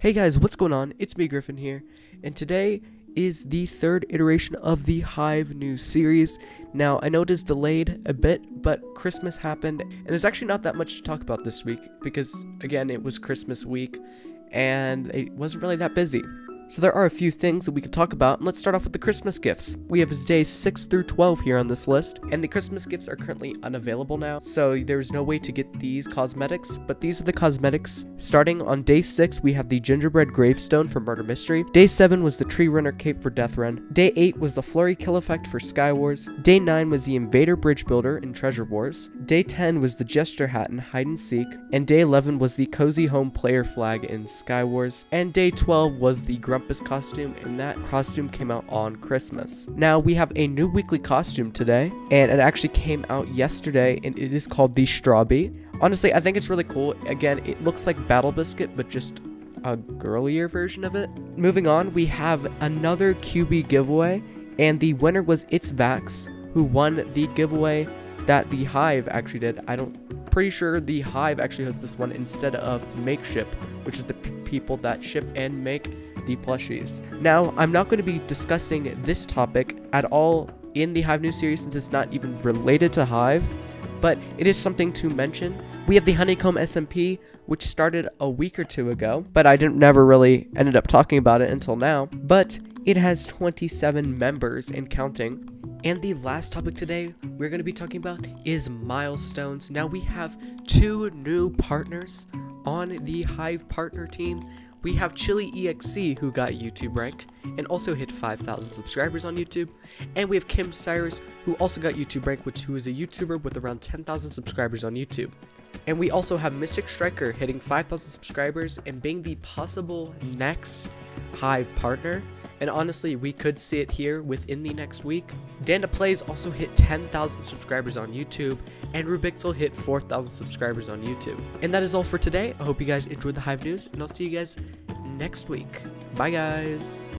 Hey guys, what's going on? It's me, Gryffyn, here, and today is the third iteration of the Hive News series. Now, I know it is delayed a bit, but Christmas happened, and there's actually not that much to talk about this week, because, again, it was Christmas week, and it wasn't really that busy. So there are a few things that we could talk about, and let's start off with the Christmas gifts. We have days 6 through 12 here on this list, and the Christmas gifts are currently unavailable now, so there's no way to get these cosmetics, but these are the cosmetics. Starting on day 6, we have the Gingerbread Gravestone for Murder Mystery. Day 7 was the Tree Runner Cape for Death Run. Day 8 was the Flurry Kill Effect for Sky Wars. Day 9 was the Invader Bridge Builder in Treasure Wars. Day 10 was the Jester Hat in Hide and Seek. And Day 11 was the Cozy Home Player Flag in Sky Wars. And Day 12 was the Grumpus costume, and that costume came out on Christmas. Now we have a new weekly costume today, and it actually came out yesterday, and it is called the Straw Bee. Honestly, I think it's really cool. Again, it looks like Battle Biscuit, but just a girlier version of it. Moving on, we have another QB giveaway, and the winner was It's Vax, who won the giveaway that the Hive actually did. Pretty sure the Hive actually hosts this one instead of Makeship, which is the people that ship and make the plushies. Now, I'm not going to be discussing this topic at all in the Hive News series since it's not even related to Hive, but it is something to mention. We have the Honeycomb SMP, which started a week or two ago, but I never really ended up talking about it until now, but it has 27 members and counting. And the last topic today we're going to be talking about is milestones. Now we have two new partners on the Hive partner team. We have ChiliEXC, who got YouTube rank and also hit 5,000 subscribers on YouTube. And we have Kim Cyrus, who also got YouTube rank, who is a YouTuber with around 10,000 subscribers on YouTube. And we also have Mystic Striker hitting 5,000 subscribers and being the possible next Hive partner. And honestly, we could see it here within the next week. DandaPlays also hit 10,000 subscribers on YouTube, and Rubixel hit 4,000 subscribers on YouTube. And that is all for today. I hope you guys enjoyed the Hive News, and I'll see you guys next week. Bye, guys.